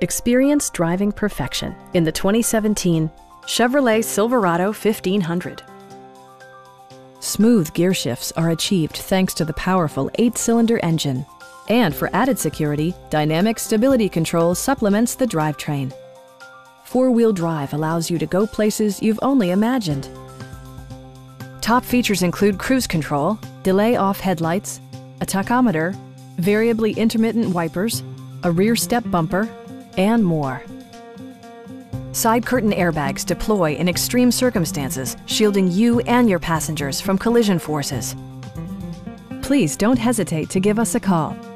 Experience driving perfection in the 2017 Chevrolet Silverado 1500. Smooth gear shifts are achieved thanks to the powerful 8-cylinder engine. And for added security, dynamic stability control supplements the drivetrain. Four-wheel drive allows you to go places you've only imagined. Top features include cruise control, delay-off headlights, a tachometer, variably intermittent wipers, a rear step bumper, and more. Side curtain airbags deploy in extreme circumstances, shielding you and your passengers from collision forces. Please don't hesitate to give us a call.